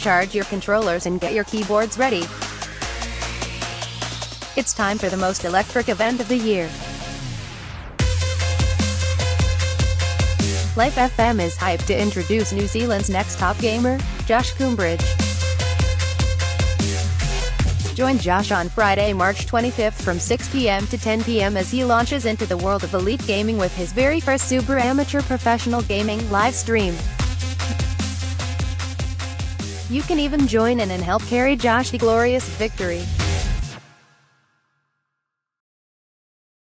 Charge your controllers and get your keyboards ready. It's time for the most electric event of the year. Life FM is hyped to introduce New Zealand's next top gamer, Josh Coombridge. Join Josh on Friday, March 25th from 6 p.m. to 10 p.m. as he launches into the world of elite gaming with his very first super amateur professional gaming live stream. You can even join in and help carry Josh to glorious victory.